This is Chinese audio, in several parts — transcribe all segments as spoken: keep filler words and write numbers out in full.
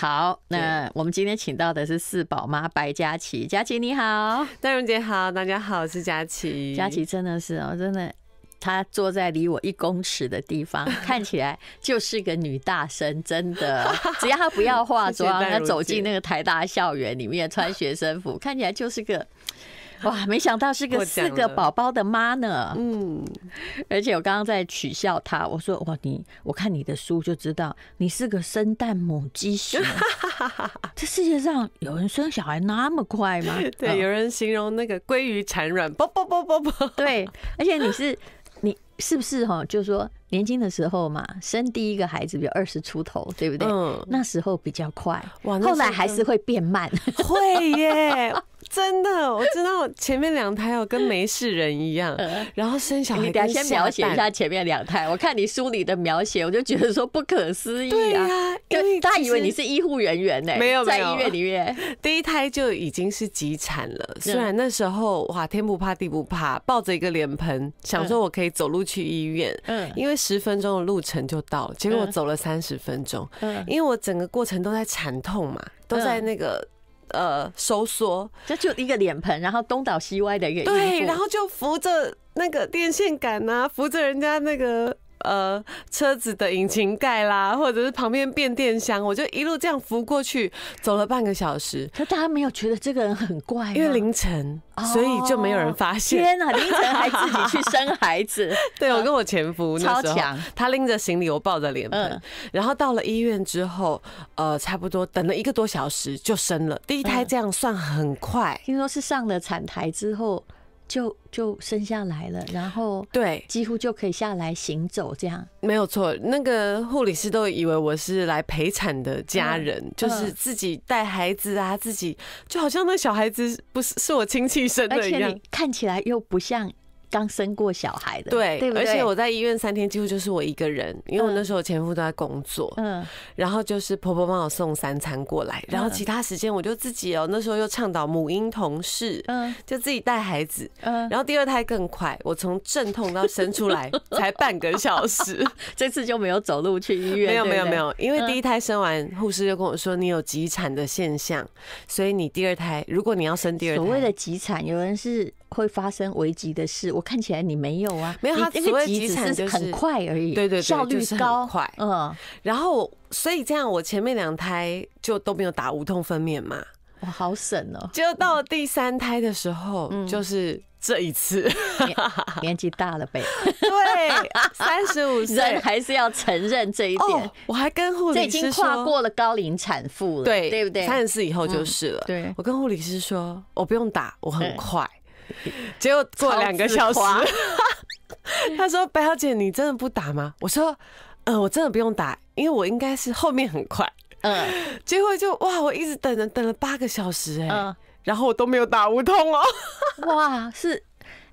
好，那我们今天请到的是四宝妈白嘉琪，嘉琪你好，戴蓉姐好，大家好，我是嘉琪。嘉琪真的是哦，真的。她坐在离我一公尺的地方，看起来就是个女大生，真的。只要她不要化妆，她走进那个台大校园里面，穿学生服，看起来就是个哇！没想到是个四个宝宝的妈呢。嗯，而且我刚刚在取笑她，我说哇你，我看你的书就知道你是个生蛋母鸡型。这世界上有人生小孩那么快吗？对，有人形容那个鲑鱼产卵，啵啵啵啵啵。对，而且你是。你是不是哈？就是说年轻的时候嘛，生第一个孩子比如二十出头，对不对？嗯，那时候比较快，后来还是会变慢。会耶，真的，我知道前面两胎哦，跟没事人一样，然后生小孩。你等下先描写一下前面两胎，我看你书里的描写，我就觉得说不可思议啊！对，大家以为你是医护人员呢，没有，在医院里面，第一胎就已经是急产了。虽然那时候哇，天不怕地不怕，抱着一个脸盆，想说我可以走路去医院，嗯，因为十分钟的路程就到了，结果我走了三十分钟，嗯，因为我整个过程都在惨痛嘛，都在那个。呃，收缩，这就一个脸盆，然后东倒西歪的一个衣服，对，然后就扶着那个电线杆啊，扶着人家那个呃车子的引擎盖啦，或者是旁边变电箱，我就一路这样扶过去，走了半个小时。可大家没有觉得这个人很怪，因为凌晨，所以就没有人发现。哦、天哪，凌晨还自己去生孩子？对，我跟我前夫那时候，超强，他拎着行李，我抱着脸盆，嗯、然后到了医院之后，呃，差不多等了一个多小时就生了。第一胎这样算很快，嗯、听说是上了产台之后。就就生下来了，然后对，几乎就可以下来行走这样。没有错，那个护理师都以为我是来陪产的家人，嗯、就是自己带孩子啊，自己就好像那小孩子不是是我亲戚生的一样，而且你看起来又不像。刚生过小孩的，对，对不对？而且我在医院三天几乎就是我一个人，因为我那时候前夫都在工作，嗯，然后就是婆婆帮我送三餐过来，然后其他时间我就自己哦、喔，那时候又倡导母婴同事，嗯，就自己带孩子，嗯，然后第二胎更快，我从阵痛到生出来才半个小时，这次就没有走路去医院，没有没有没有，因为第一胎生完，护士就跟我说你有急产的现象，所以你第二胎如果你要生第二胎，所谓的急产，有人是。会发生危急的事，我看起来你没有啊，没有，他所谓急产就是很快而已，对对对，效率高，快，嗯，然后所以这样我前面两胎就都没有打无痛分娩嘛，我好省哦，就到第三胎的时候就是这一次，年纪大了呗，对，三十五岁人还是要承认这一点，我还跟护理师说，这已经跨过了高龄产妇了，对对不对？三十四以后就是了，对，我跟护理师说我不用打，我很快。结果过两个小时，他说：“白小姐，你真的不打吗？”我说：“嗯、呃，我真的不用打，因为我应该是后面很快。”嗯，结果就哇，我一直等了等了八个小时哎、欸，嗯、然后我都没有打无痛哦。哇，是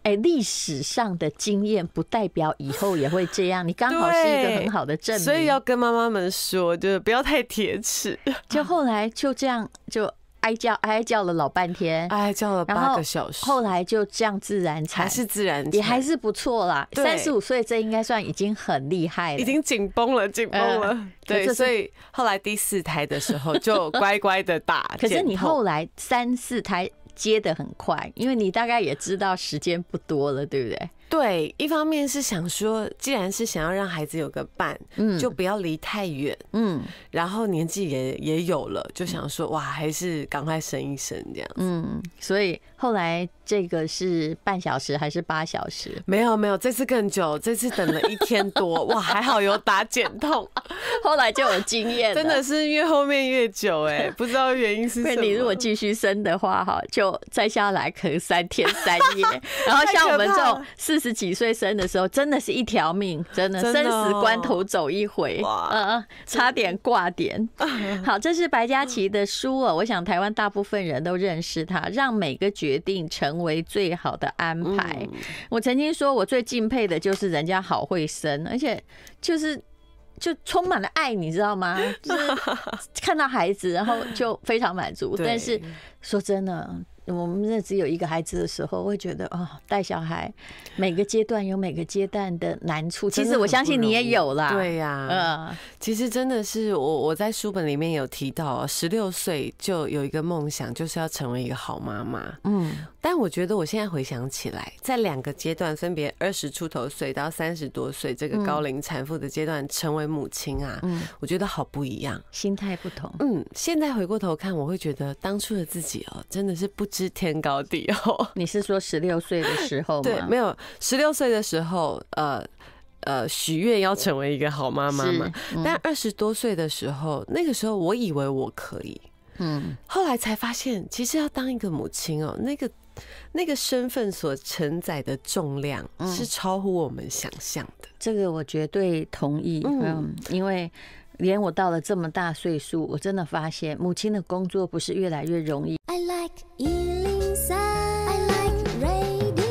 哎，历史上的经验不代表以后也会这样，你刚好是一个很好的证明，所以要跟妈妈们说，就是不要太铁齿。就后来就这样就。哀叫，哀叫了老半天，哀叫了八个小时，后来就这样自然产，还是自然，也还是不错啦。三十五岁这应该算已经很厉害了，已经紧绷了，紧绷了。呃、对，所以后来第四胎的时候就乖乖的打。可是你后来三四胎接得很快，因为你大概也知道时间不多了，对不对？对，一方面是想说，既然是想要让孩子有个伴，嗯，就不要离太远，嗯，然后年纪也也有了，就想说，哇，还是赶快生一生这样子，嗯，所以后来这个是半小时还是八小时？没有没有，这次更久，这次等了一天多，哇，还好有打减痛，后来就有经验了，真的是越后面越久哎、欸，不知道原因是什么。你如果继续生的话哈，就再下来可能三天三夜，然后像我们这种是。四十几岁生的时候，真的是一条命，真的生死关头走一回，嗯，差点挂点。好，这是白嘉琪的书哦，我想台湾大部分人都认识他，让每个决定成为最好的安排。我曾经说我最敬佩的就是人家好会生，而且就是。就充满了爱，你知道吗？就是看到孩子，然后就非常满足。但是说真的，我们那只有一个孩子的时候，会觉得哦，带小孩每个阶段有每个阶段的难处。其实我相信你也有啦。对呀、啊，嗯，其实真的是我我在书本里面有提到，十六岁就有一个梦想，就是要成为一个好妈妈。嗯，但我觉得我现在回想起来，在两个阶段，分别二十出头岁到三十多岁这个高龄产妇的阶段，成为母亲啊，嗯，我觉得好不一样，心态不同。嗯，现在回过头看，我会觉得当初的自己哦、喔，真的是不知天高地厚。你是说十六岁的时候吗？对，没有，十六岁的时候，呃呃，许愿要成为一个好妈妈嘛。嗯、但二十多岁的时候，那个时候我以为我可以，嗯，后来才发现，其实要当一个母亲哦、喔，那个那个身份所承载的重量是超乎我们想象的、嗯。这个我绝对同意，嗯，因为。连我到了这么大岁数，我真的发现母亲的工作不是越来越容易。I like one oh three, I like radio。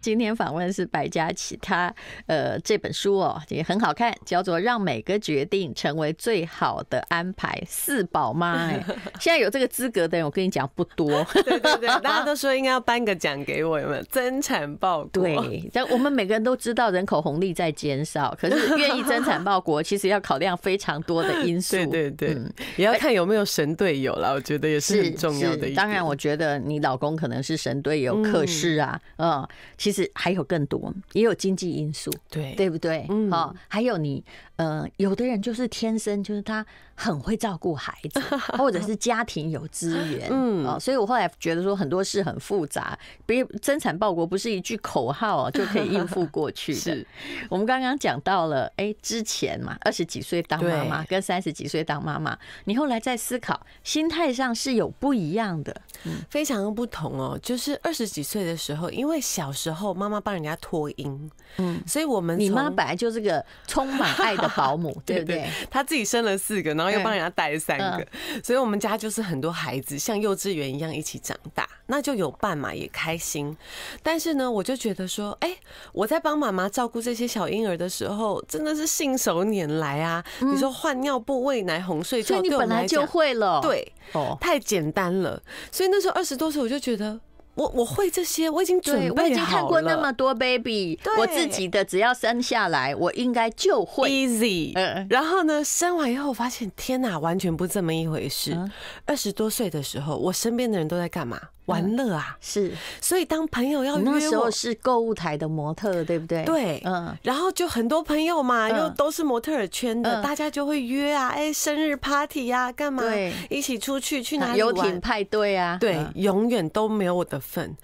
今天访问是白嘉琪，她呃这本书哦也很好看，叫做《让每个决定成为最好的安排》，四宝妈。现在有这个资格的人，我跟你讲不多。对对对，大家都说应该要颁个奖给我，有没有增产报国？对，但我们每个人都知道人口红利在减少，可是愿意增产报国，其实要考量非常多的因素。对对对，嗯、也要看有没有神队友啦，我觉得也是很重要的一点。当然，我觉得你老公可能是神队友，可是啊，嗯，其实还有更多，也有经济因素，对对不对？嗯，好，还有你。呃，有的人就是天生就是他很会照顾孩子，或者是家庭有资源，嗯、哦，所以我后来觉得说很多事很复杂，别增产报国不是一句口号、哦、就可以应付过去的。是，我们刚刚讲到了，哎、欸，之前嘛，二十几岁当妈妈跟三十几岁当妈妈，你后来在思考心态上是有不一样的，嗯、非常不同哦。就是二十几岁的时候，因为小时候妈妈帮人家托婴，嗯，所以我们你妈本来就是个充满爱的。保姆对不对？他自己生了四个，然后又帮人家带三个，所以我们家就是很多孩子像幼稚园一样一起长大，那就有伴嘛，也开心。但是呢，我就觉得说，哎，我在帮妈妈照顾这些小婴儿的时候，真的是信手拈来啊！你说换尿布、喂奶、哄睡觉，所以你本来就会了，对，太简单了。所以那时候二十多岁，我就觉得。我我会这些，我已经准备好了。我已经看过那么多 baby， 我自己的只要生下来，我应该就会 easy。嗯、然后呢，生完以后我发现，天哪，完全不这么一回事。二十、嗯、多岁的时候，我身边的人都在干嘛？玩乐啊，是，所以当朋友要约我，那时候是购物台的模特，对不对？对，嗯，然后就很多朋友嘛，又都是模特儿圈的，大家就会约啊，哎，生日 party 啊，干嘛？对，一起出去去哪里玩？游艇派对啊，对，永远都没有我的份，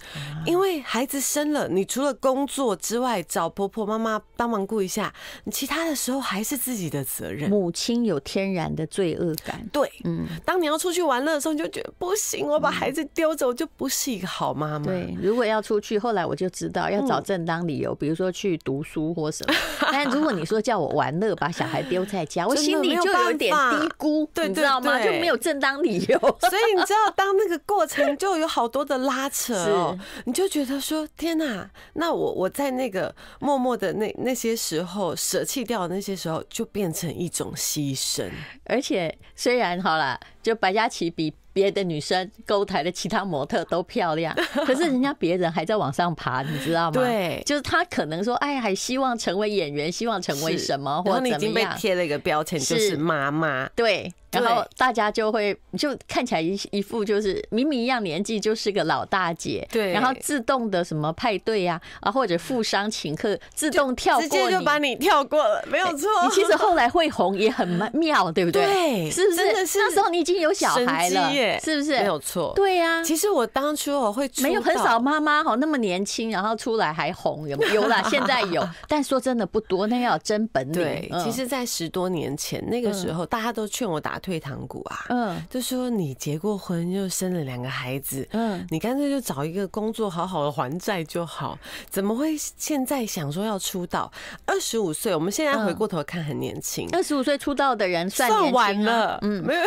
因为孩子生了，你除了工作之外，找婆婆妈妈帮忙顾一下，你其他的时候还是自己的责任。母亲有天然的罪恶感，对，嗯，当你要出去玩乐的时候，你就觉得不行，我把孩子丢走就。不是一个好妈妈。对，如果要出去，后来我就知道要找正当理由，嗯、比如说去读书或什么。但如果你说叫我玩乐，把小孩丢在家，我心里就有点低估，對對對你知道吗？就没有正当理由。所以你知道，当那个过程就有好多的拉扯哦，你就觉得说天哪、啊，那我我在那个默默的那那些时候舍弃掉的那些时候，就变成一种牺牲。而且虽然好啦，就白嘉琪比。别的女生勾台的其他模特都漂亮，可是人家别人还在往上爬，你知道吗？对，就是她可能说，哎，还希望成为演员，希望成为什么，或者怎么样。然后你已经被贴了一个标签，就是妈妈。对，然后大家就会就看起来一一副就是明明一样年纪，就是个老大姐。对，然后自动的什么派对呀，啊，或者富商请客，自动跳过，直接就把你跳过了，没有错。你其实后来会红也很妙，对不对？对，是不是？真的是那时候你已经有小孩了。是不是没有错？对呀、啊，其实我当初我会出没有很少妈妈哈那么年轻，然后出来还红有有啦，现在有，但说真的不多，那要真本领。对，嗯、其实，在十多年前那个时候，大家都劝我打退堂鼓啊，嗯，就说你结过婚又生了两个孩子，嗯，你干脆就找一个工作好好的还债就好，怎么会现在想说要出道？二十五岁，我们现在回过头看很年轻，二十五岁出道的人算年轻、啊、晚了，嗯，没有，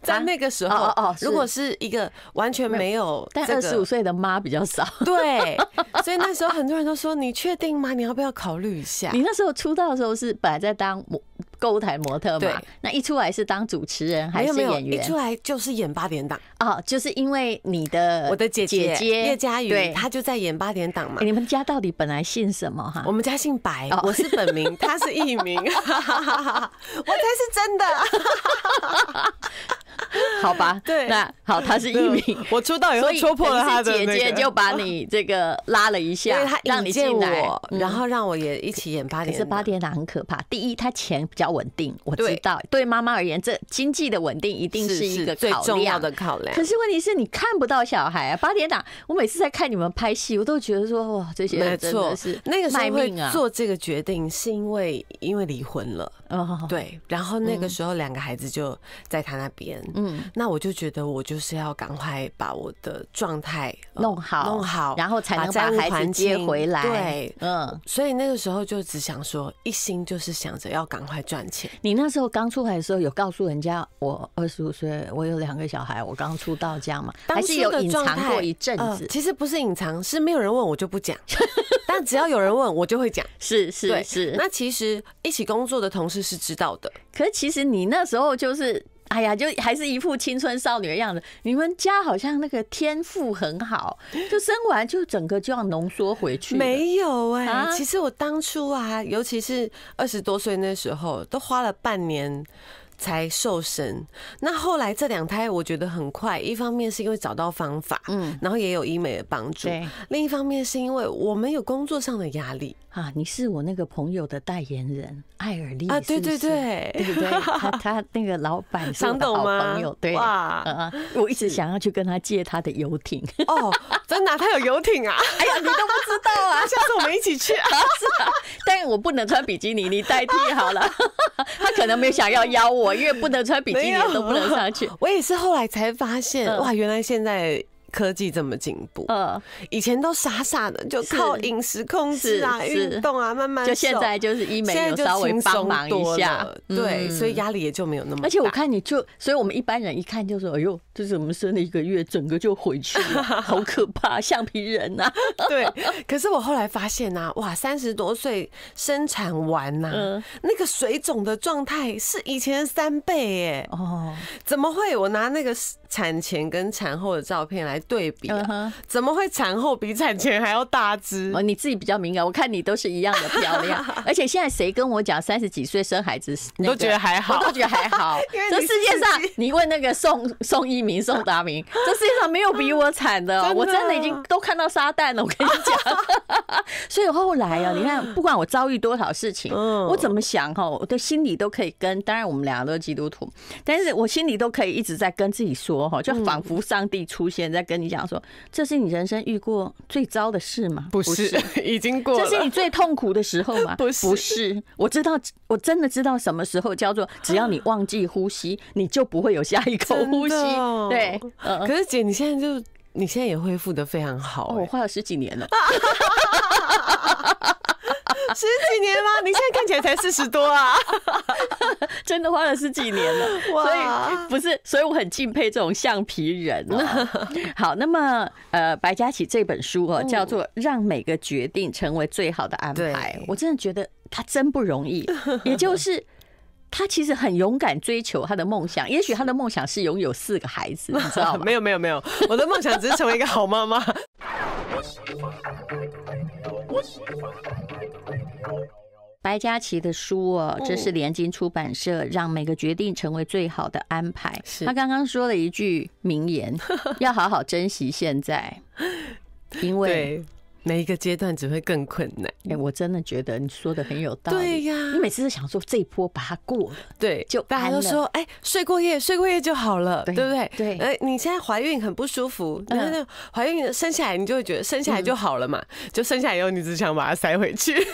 在那个时候。哦，如果是一个完全没有、這個，但二十五岁的妈比较少，对，所以那时候很多人都说：“你确定吗？你要不要考虑一下？”你那时候出道的时候是本来在当购物台模特嘛，那一出来是当主持人还是演员？没有，一出来就是演八点档哦，就是因为你的我的姐姐叶嘉瑜，她就在演八点档嘛。你们家到底本来姓什么哈？我们家姓白，我是本名，她是艺名，我才是真的。好吧，对，那好，她是艺名，我出道以后戳破了她的姐姐就把你这个拉了一下，让你进来，然后让我也一起演八点档。可是八点档很可怕，第一，她钱比较稳定，我知道，对妈妈而言，这经济的稳定一定是一个最重要的考量。可是问题是你看不到小孩啊，八点档，我每次在看你们拍戏，我都觉得说哇，这些人真的是那个时候会做这个决定，是因为因为离婚了，对，然后那个时候两个孩子就在他那边，嗯，那我就觉得我就是要赶快把我的状态弄好，弄好，然后才能把孩子接回来，对，嗯，所以那个时候就只想说，一心就是想着要赶快赚钱。你那时候刚出来的时候，有告诉人家我二十五岁，我有两个小孩，我刚出道这样吗？还是有隐藏过一阵子？其实不是隐藏，是没有人问我就不讲，但只要有人问我就会讲。是是是。那其实一起工作的同事是知道的。可是其实你那时候就是，哎呀，就还是一副青春少女的样子。你们家好像那个天赋很好，就生完就整个就要浓缩回去。没有哎、欸，啊、其实我当初啊，尤其是二十多岁那时候，都花了半年才瘦身。那后来这两胎我觉得很快，一方面是因为找到方法，嗯，然后也有医美的帮助；另一方面是因为我们有工作上的压力啊。你是我那个朋友的代言人艾尔莉啊，对对对，对不对？他他那个老板是我的好朋友，对哇、呃，我一直想要去跟他借他的游艇。哦，真的、啊，他有游艇啊？哎呀，你都不知道啊！下次我们一起去啊！是啊，但我不能穿比基尼，你代替好了。他可能没有想要邀我。我因为不能穿比基尼都不能上去，我也是后来才发现，哇，原来现在科技这么进步，嗯，以前都傻傻的，就靠饮食控制啊、运动啊，慢慢就现在就是医美有稍微帮忙一下，对，所以压力也就没有那么。而且我看你就，所以我们一般人一看就说，哎呦，这怎么生了一个月，整个就回去了，好可怕，橡皮人啊！对，可是我后来发现啊，哇，三十多岁生产完呐，那个水肿的状态是以前的三倍耶！哦，怎么会？我拿那个产前跟产后的照片来对比、啊，怎么会产后比产前还要大只？哦，你自己比较敏感，我看你都是一样的漂亮。而且现在谁跟我讲三十几岁生孩子，你都觉得还好，我都觉得还好。这世界上，你问那个宋宋一鸣、宋达明，这世界上没有比我惨的、喔。我真的已经都看到撒旦了，我跟你讲。所以后来啊，你看，不管我遭遇多少事情，我怎么想哈，我的心里都可以跟。当然，我们两个都是基督徒，但是我心里都可以一直在跟自己说。就仿佛上帝出现在跟你讲说，这是你人生遇过最糟的事吗？不是，已经过了。这是你最痛苦的时候吗？不是，不是。我知道，我真的知道什么时候叫做，只要你忘记呼吸，你就不会有下一口呼吸。对，可是姐，你现在就你现在也恢复得非常好、欸哦。我花了十几年了。十几年吗？你现在看起来才四十多啊！真的花了十几年了，所以不是，所以我很敬佩这种橡皮人、喔。好，那么呃，白嘉琪这本书哦、喔，叫做《让每个决定成为最好的安排》，我真的觉得他真不容易，也就是。他其实很勇敢追求他的梦想，也许他的梦想是拥有四个孩子，你知道吗？没有没有没有，我的梦想只是成为一个好妈妈。白嘉琪的书哦、喔，这是联经出版社，让每个决定成为最好的安排。他刚刚说了一句名言，要好好珍惜现在，因为。每一个阶段只会更困难。哎、欸，我真的觉得你说的很有道理。对呀、啊，你每次都想说这一波把它过了，对，就大家都说，哎、欸，睡过夜，睡过夜就好了， 對, 对不对？对。哎、欸，你现在怀孕很不舒服，那那怀孕生下来，你就会觉得生下来就好了嘛，嗯、就生下来以后，你只想把它塞回去。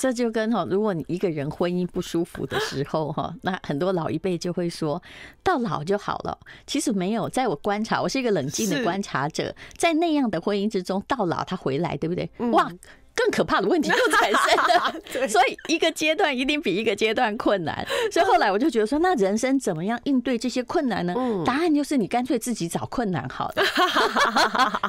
这就跟哈，如果你一个人婚姻不舒服的时候哈，那很多老一辈就会说到老就好了。其实没有，在我观察，我是一个冷静的观察者，在那样的婚姻之中，到老他回来的。对不对？哇，更可怕的问题又产生了。所以一个阶段一定比一个阶段困难。所以后来我就觉得说，那人生怎么样应对这些困难呢？答案就是你干脆自己找困难好了，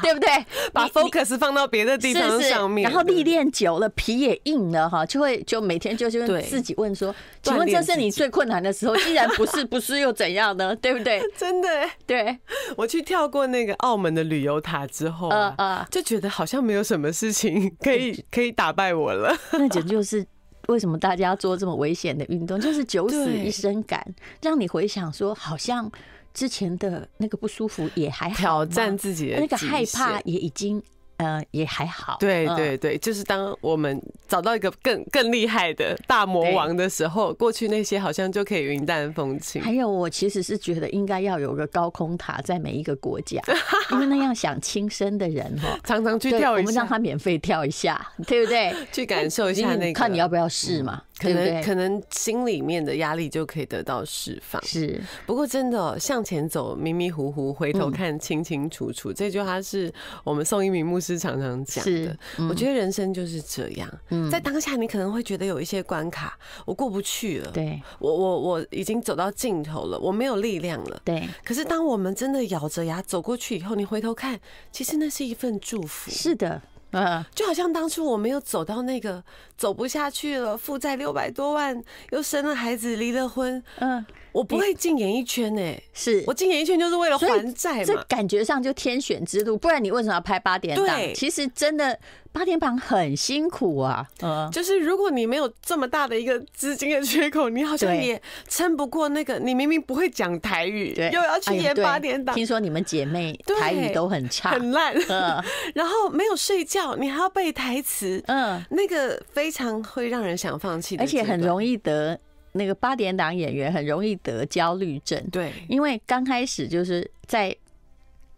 对不对？把 focus 放到别的地方上面，然后历练久了，皮也硬了哈，就会就每天就是自己问说，请问这是你最困难的时候？既然不是，不是又怎样呢？对不对？真的，对。我去跳过那个澳门的旅游塔之后啊，就觉得好像没有什么事情可以可以打败我了。那简直就是为什么大家做这么危险的运动，就是九死一生感，让你回想说，好像之前的那个不舒服也还好，挑战自己的那个害怕也已经。呃，也还好。对对对，就是当我们找到一个更更厉害的大魔王的时候，过去那些好像就可以云淡风轻。还有，我其实是觉得应该要有个高空塔在每一个国家，因为那样想轻生的人哦，常常去跳一下，我们让他免费跳一下，对不对？去感受一下那个，看你要不要试嘛。可能可能心里面的压力就可以得到释放。是，不过真的、喔、向前走，迷迷糊糊，回头看清清楚楚。这句话是我们宋一鸣牧师常常讲的。我觉得人生就是这样，在当下你可能会觉得有一些关卡我过不去了，对，我我我已经走到尽头了，我没有力量了，对。可是当我们真的咬着牙走过去以后，你回头看，其实那是一份祝福。是的。嗯，就好像当初我没有走到那个走不下去了，负债六百多万，又生了孩子，离了婚，嗯，我不会进演艺圈哎、欸，是我进演艺圈就是为了还债嘛，这感觉上就天选之路，不然你为什么要拍八点档？其实真的八点档很辛苦啊，嗯，就是如果你没有这么大的一个资金的缺口，你好像也撑不过那个，你明明不会讲台语，又要去演八点档，听说你们姐妹台语都很差，很烂，嗯，然后没有睡觉。你还要背台词，嗯，那个非常会让人想放弃，而且很容易得那个八点档演员很容易得焦虑症，对，因为刚开始就是在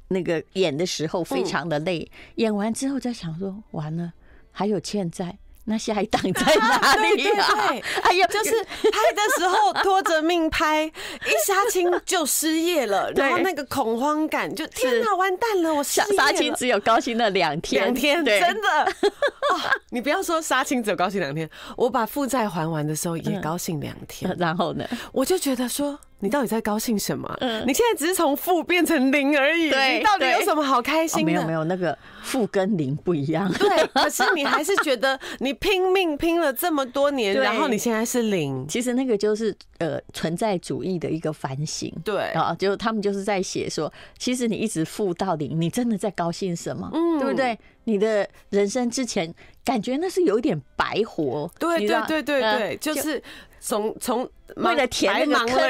那个演的时候非常的累，演完之后再想说完了还有欠债。那下一档在哪里啊？啊对对对，哎呀，就是拍的时候拖着命拍，一杀青就失业了，然后那个恐慌感就天哪，完蛋了，我失业了。杀青只有高兴了两天，两天真的、哦。你不要说杀青只有高兴两天，我把负债还完的时候也高兴两天，然后呢，我就觉得说。你到底在高兴什么？嗯，你现在只是从负变成零而已。对，你到底有什么好开心的？没有没有，那个负跟零不一样。对，可是你还是觉得你拼命拼了这么多年，然后你现在是零。其实那个就是呃存在主义的一个反省。对啊，就他们就是在写说，其实你一直负到零，你真的在高兴什么？嗯，对不对？你的人生之前感觉那是有一点白活。对对对对对，就是。从从为了填那个坑，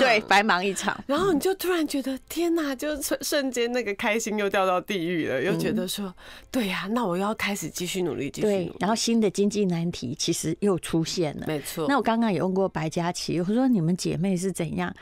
对，白忙一场，然后你就突然觉得天哪，就瞬间那个开心又掉到地狱了，又觉得说，对呀、啊，那我要开始继续努力，继续努力。对，然后新的经济难题其实又出现了，没错。那我刚刚也问过白嘉琪，我说你们姐妹是怎样？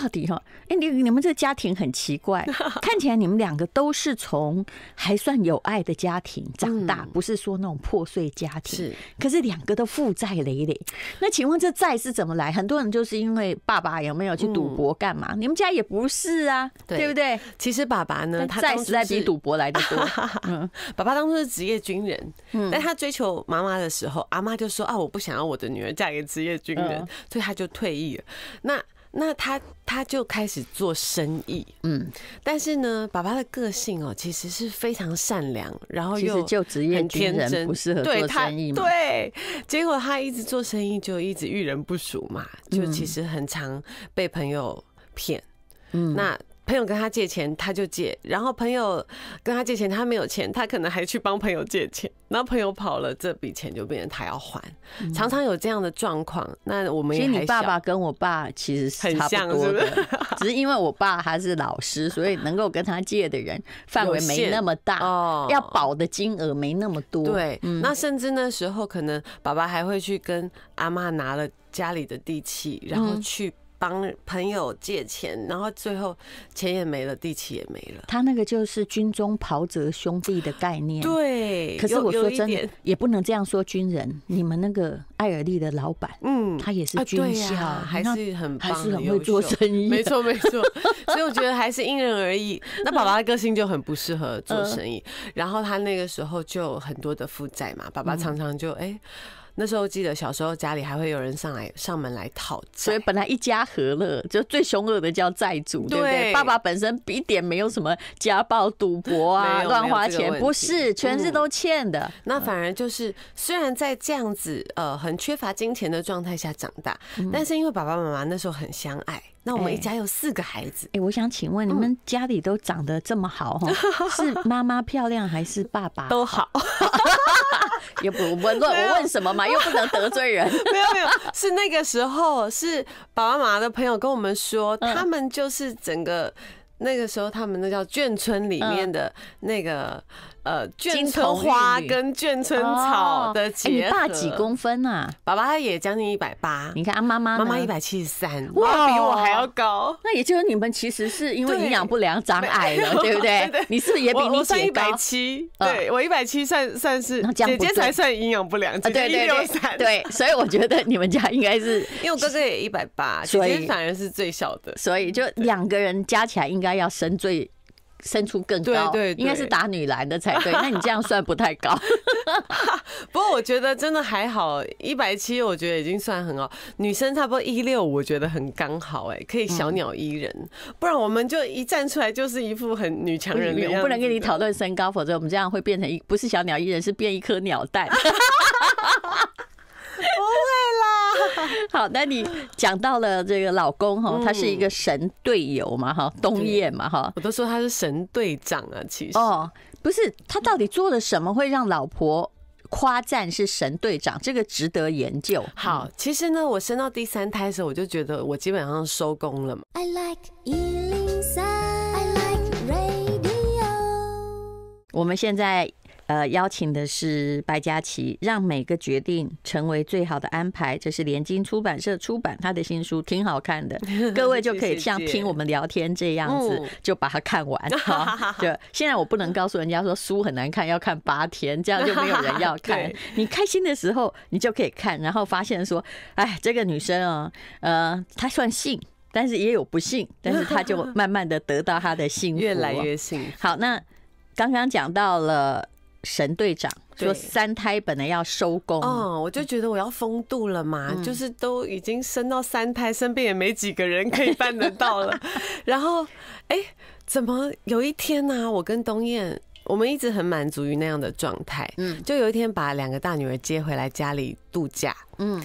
到底哈，哎，你你们这个家庭很奇怪，看起来你们两个都是从还算有爱的家庭长大，不是说那种破碎家庭。是，可是两个都负债累累。那请问这债是怎么来？很多人就是因为爸爸有没有去赌博干嘛？你们家也不是啊，对不对？其实爸爸呢，他债实在比赌博来的多。嗯，爸爸当初是职业军人，但他追求妈妈的时候，阿妈就说啊，我不想要我的女儿嫁给职业军人，所以他就退役了。那那他他就开始做生意，嗯，但是呢，爸爸的个性哦、喔，其实是非常善良，然后又很天真，不适合做生意嘛，对，结果他一直做生意就一直遇人不淑嘛，就其实很常被朋友骗，嗯，那。朋友跟他借钱，他就借；然后朋友跟他借钱，他没有钱，他可能还去帮朋友借钱。然后朋友跑了，这笔钱就变成他要还。常常有这样的状况。那我们也还小，其实你爸爸跟我爸其实是差不多的，只是因为我爸他是老师，所以能够跟他借的人范围没那么大，要保的金额没那么多。对，那甚至那时候可能爸爸还会去跟阿嬷拿了家里的地契，然后去。帮朋友借钱，然后最后钱也没了，地契也没了。他那个就是军中袍泽兄弟的概念。对，可是我说真的，也不能这样说军人。你们那个艾尔利的老板，嗯，他也是军校，啊啊、还是很棒，还是很会做生意。没错没错，所以我觉得还是因人而异。那爸爸的个性就很不适合做生意，呃、然后他那个时候就很多的负债嘛，爸爸常常就哎。嗯欸那时候记得小时候家里还会有人上来上门来讨债，所以本来一家和乐，就最凶恶的叫债主， 对, 对不对？爸爸本身一点没有什么家暴、赌博啊、乱花钱，不是，全是都欠的。嗯、那反而就是虽然在这样子呃很缺乏金钱的状态下长大，嗯、但是因为爸爸妈妈那时候很相爱。那我们一家有四个孩子，哎、欸欸，我想请问你们家里都长得这么好哈？嗯、是妈妈漂亮还是爸爸好都好？也不我问我问什么嘛，又不能得罪人。没有没有，是那个时候是爸爸妈妈的朋友跟我们说，嗯、他们就是整个那个时候他们那叫眷村里面的那个、嗯、呃眷村花跟眷村草的结合。哦欸、你爸几公分啊？爸爸也将近一百八。你看啊，妈妈妈妈一百七十三，哇，比我还要高。那也就是你们其实是因为营养不良长矮了，对不对？你是不是也比你姐高？我算一百七，对我一百七算算是，姐姐才算营养不良，姐姐一六三。对，所以我觉得你们家应该是，因为我哥哥也一百八，姐姐反而是最小的，所以就两个人加起来应该要升最。生出更高，对对，应该是打女篮的才对。那你这样算不太高，不过我觉得真的还好，一百七我觉得已经算很好。女生差不多一六，我觉得很刚好，哎，可以小鸟依人。不然我们就一站出来就是一副很女强人的样子。我不能跟你讨论身高，否则我们这样会变成一不是小鸟依人，是变一颗鸟蛋。不会啦。好，那你讲到了这个老公哈，他是一个神队友嘛哈，东砚嘛哈，我都说他是神队长啊，其实哦，不是他到底做了什么会让老婆夸赞是神队长，这个值得研究。好，其实呢，我生到第三胎的时候，我就觉得我基本上收工了嘛。I like one oh three, I like radio。我们现在。呃，邀请的是白嘉琪，让每个决定成为最好的安排。这是联经出版社出版他的新书，挺好看的，各位就可以像听我们聊天这样子，就把它看完。就现在我不能告诉人家说书很难看，要看八天，这样就没有人要看。你开心的时候你就可以看，然后发现说，哎，这个女生啊，呃，她算幸。但是也有不幸，但是她就慢慢的得到她的幸福，越来越幸福。好，那刚刚讲到了。神队长说三胎本来要收工，哦，我就觉得我要风度了嘛，嗯、就是都已经生到三胎，身边也没几个人可以办得到了。然后，哎、欸，怎么有一天呢、啊？我跟东砚，我们一直很满足于那样的状态，嗯，就有一天把两个大女儿接回来家里度假，嗯。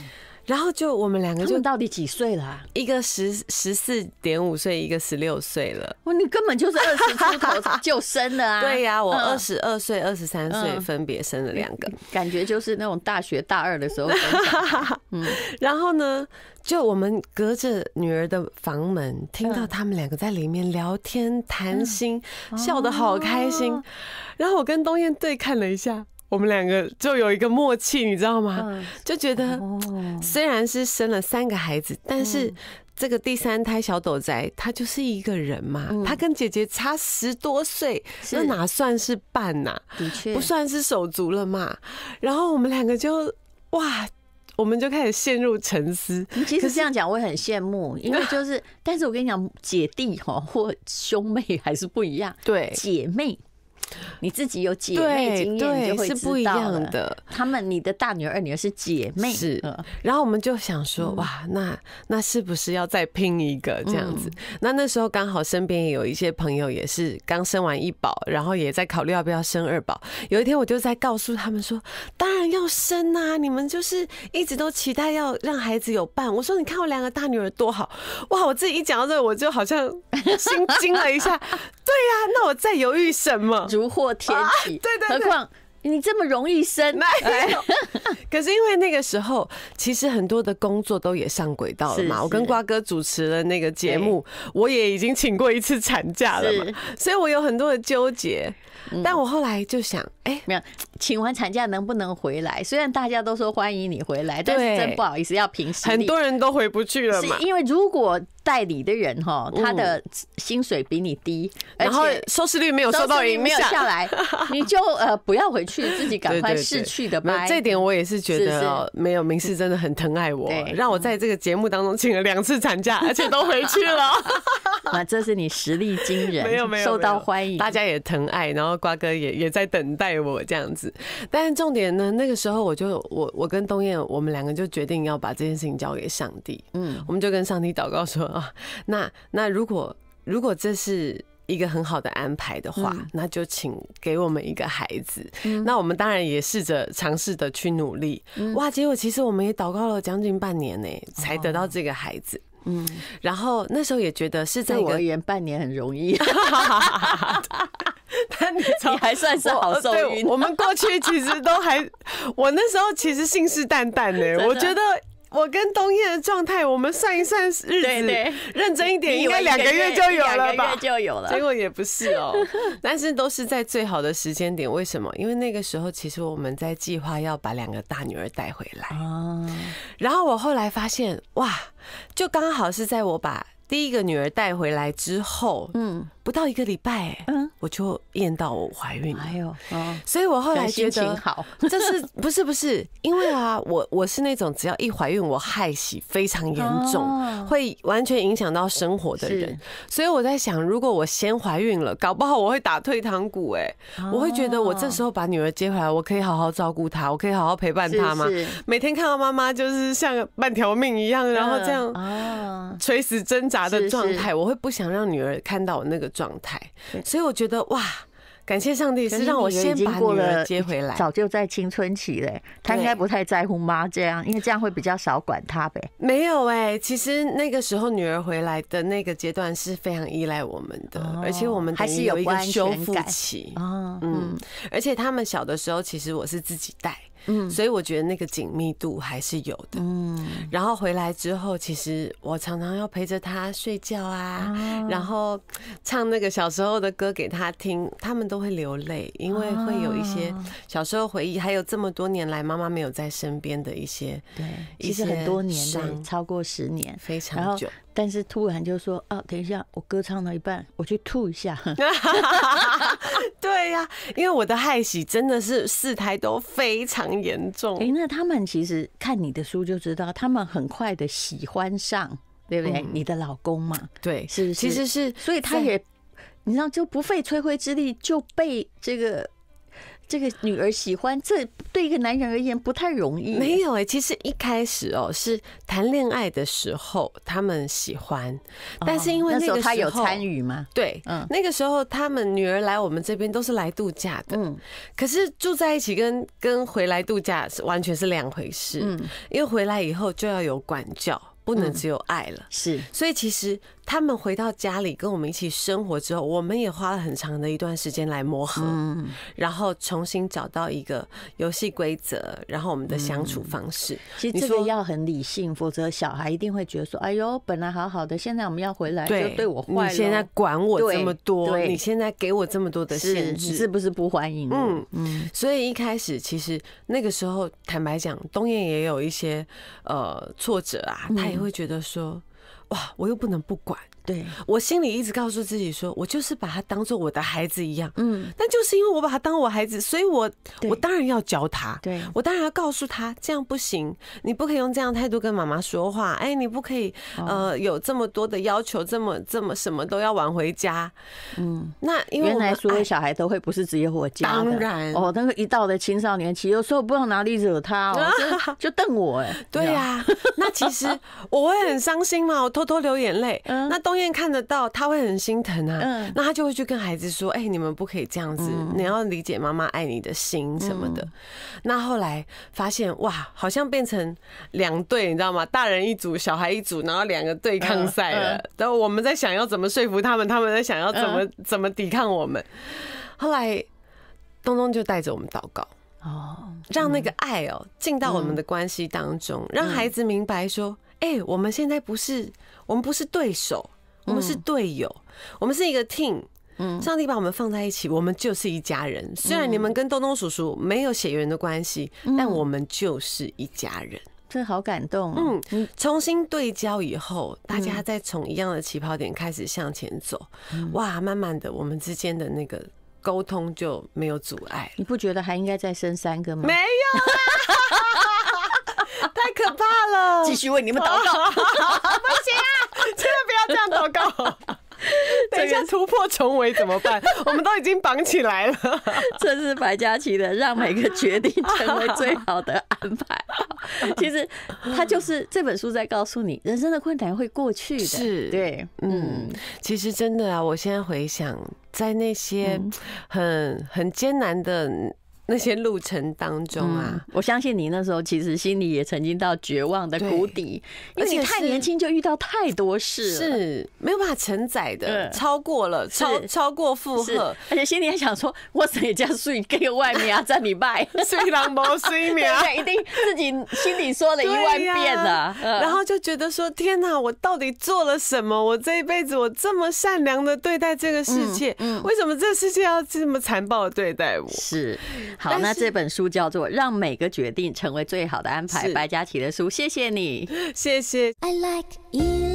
然后就我们两个就到底几岁了、啊？一个十十四点五岁，一个十六岁了。哇，你根本就是二十出头就生了啊！对呀、啊，我二十二岁、二十三岁分别生了两个、嗯，感觉就是那种大学大二的时候生。嗯，然后呢，就我们隔着女儿的房门，听到他们两个在里面聊天、谈心，嗯、笑得好开心。哦、然后我跟东砚对看了一下。我们两个就有一个默契，你知道吗？就觉得虽然是生了三个孩子，但是这个第三胎小斗宅他就是一个人嘛，他跟姐姐差十多岁，那哪算是伴呐？的确，不算是手足了嘛。然后我们两个就哇。我们就开始陷入沉思。其实这样讲我也很羡慕，因为就是，但是我跟你讲，姐弟哈或兄妹还是不一样。对，姐妹。你自己有姐妹经验，你就会知道了，是不一样的。他们，你的大女儿、二女儿是姐妹，是。然后我们就想说，哇，那那是不是要再拼一个这样子？那那时候刚好身边也有一些朋友也是刚生完一宝，然后也在考虑要不要生二宝。有一天我就在告诉他们说，当然要生啊！你们就是一直都期待要让孩子有伴。我说，你看我两个大女儿多好，哇！我自己一讲到这，我就好像心惊了一下。对呀、啊，那我在犹豫什么？如获天启，对对，何况你这么容易生，可是因为那个时候其实很多的工作都也上轨道了嘛。我跟瓜哥主持了那个节目，我也已经请过一次产假了嘛，所以我有很多的纠结。但我后来就想，哎，没有，请完产假能不能回来？虽然大家都说欢迎你回来，但是真不好意思，要凭实力。很多人都回不去了嘛。是因为如果代理的人哈，他的薪水比你低，然后收视率没有受到影响，没有下来，你就呃不要回去，自己赶快逝去的吧。这点我也是觉得，没有明世真的很疼爱我，让我在这个节目当中请了两次产假，而且都回去了。啊，这是你实力惊人，没有没有受到欢迎，大家也疼爱，然后瓜哥也也在等待我这样子。但是重点呢，那个时候我就我我跟东燕，我们两个就决定要把这件事情交给上帝。嗯，我们就跟上帝祷告说啊，那那如果如果这是一个很好的安排的话，嗯、那就请给我们一个孩子。嗯、那我们当然也试着尝试的去努力。嗯、哇，结果其实我们也祷告了将近半年呢、欸，才得到这个孩子。哦嗯，然后那时候也觉得是在我而言半年很容易，但你还算是好受孕。我们过去其实都还，我那时候其实信誓旦旦的，我觉得我跟东燕的状态，我们算一算日子，认真一点，应该两个月就有了吧？就有了，结果也不是哦。但是都是在最好的时间点，为什么？因为那个时候其实我们在计划要把两个大女儿带回来，然后我后来发现，哇！就刚好是在我把第一个女儿带回来之后，嗯，不到一个礼拜、欸，嗯，我就验到我怀孕了。哎呦，所以我后来觉得，这是不是不是？因为啊，我我是那种只要一怀孕，我害喜非常严重，会完全影响到生活的人。所以我在想，如果我先怀孕了，搞不好我会打退堂鼓。哎，我会觉得我这时候把女儿接回来，我可以好好照顾她，我可以好好陪伴她吗？每天看到妈妈就是像半条命一样，然后这样啊，垂死挣扎。的状态，我会不想让女儿看到我那个状态，所以我觉得哇，感谢上帝是让我先把女儿接回来，早就在青春期嘞，她应该不太在乎妈这样，因为这样会比较少管她呗。没有哎、欸，其实那个时候女儿回来的那个阶段是非常依赖我们的，而且我们还是有一个修复期啊，嗯，而且他们小的时候，其实我是自己带。嗯，所以我觉得那个紧密度还是有的。嗯，然后回来之后，其实我常常要陪着他睡觉啊，然后唱那个小时候的歌给他听，他们都会流泪，因为会有一些小时候回忆，还有这么多年来妈妈没有在身边的一些，对，其实很多年的，超过十年，非常久。但是突然就说啊，等一下，我歌唱到一半，我去吐一下。对呀、啊，因为我的害喜真的是四胎都非常严重。哎、欸，那他们其实看你的书就知道，他们很快的喜欢上，对不对？嗯、你的老公嘛，对，是不是？其实是，所以他也，你知道，就不费吹灰之力就被这个。这个女儿喜欢，这对一个男人而言不太容易。没有哎、欸，其实一开始哦、喔，是谈恋爱的时候他们喜欢，但是因为那时候他有参与吗？对，嗯，那个时候他们女儿来我们这边都是来度假的，嗯，可是住在一起跟跟回来度假是完全是两回事，嗯，因为回来以后就要有管教。不能只有爱了，嗯、是，所以其实他们回到家里跟我们一起生活之后，我们也花了很长的一段时间来磨合，嗯、然后重新找到一个游戏规则，然后我们的相处方式。嗯、其实这个要很理性，否则小孩一定会觉得说：“哎呦，本来好好的，现在我们要回来，就对我坏了。”你现在管我这么多，你现在给我这么多的限制，是不是不欢迎？嗯嗯。所以一开始其实那个时候，坦白讲，东燕也有一些呃挫折啊，他也。会觉得说，哇，我又不能不管，对我心里一直告诉自己说，我就是把他当做我的孩子一样，嗯，但就是因为我把他当我孩子，所以我我当然要教他，对我当然要告诉他，这样不行，你不可以用这样态度跟妈妈说话，哎，你不可以呃有这么多的要求，这么这么什么都要晚回家，嗯，那因为原来所有小孩都会不是只有我家的，当然哦，那个一到的青少年期，有时候不知道哪里惹他哦，就瞪我，哎，对啊，那其实我会很伤心嘛，我偷偷流眼泪，那东燕看得到，他会很心疼啊，嗯、那他就会去跟孩子说，哎、欸，你们不可以这样子，嗯、你要理解妈妈爱你的心什么的。嗯、那后来发现哇，好像变成两队，你知道吗？大人一组，小孩一组，然后两个对抗赛了。嗯嗯、然后我们在想要怎么说服他们，他们在想要怎么、嗯、怎么抵抗我们。后来东东就带着我们祷告。哦，让那个爱哦、喔、进到我们的关系当中，嗯、让孩子明白说，哎、欸，我们现在不是我们不是对手，我们是队友，嗯、我们是一个 team，嗯，上帝把我们放在一起，我们就是一家人。虽然你们跟东东叔叔没有血缘的关系，但我们就是一家人。真的好感动哦！嗯，重新对焦以后，大家再从一样的起跑点开始向前走，哇，慢慢的，我们之间的那个沟通就没有阻碍。你不觉得还应该再生三个吗？没有啦，太可怕了！继续为你们祷告，不行啊，真的不要这样祷告。等一下突破重围怎么办？我们都已经绑起来了。这是白嘉琪的，让每个决定成为最好的安排。其实他就是这本书在告诉你，人生的困难会过去的。是，对，嗯，其实真的啊，我现在回想，在那些很很艰难的那些路程当中啊、嗯，我相信你那时候其实心里也曾经到绝望的谷底，因为你太年轻就遇到太多事了，是没有办法承载的，超过了，超超过负荷，而且心里还想说，我谁家睡给外面啊，在礼拜虽然没睡眠，一定自己心里说了一万遍了、啊，嗯、然后就觉得说，天哪、啊，我到底做了什么？我这一辈子我这么善良的对待这个世界，嗯嗯、为什么这世界要这么残暴的对待我？是。好，那这本书叫做《让每个决定成为最好的安排》，白嘉琪的书，谢谢你，谢谢。I like you.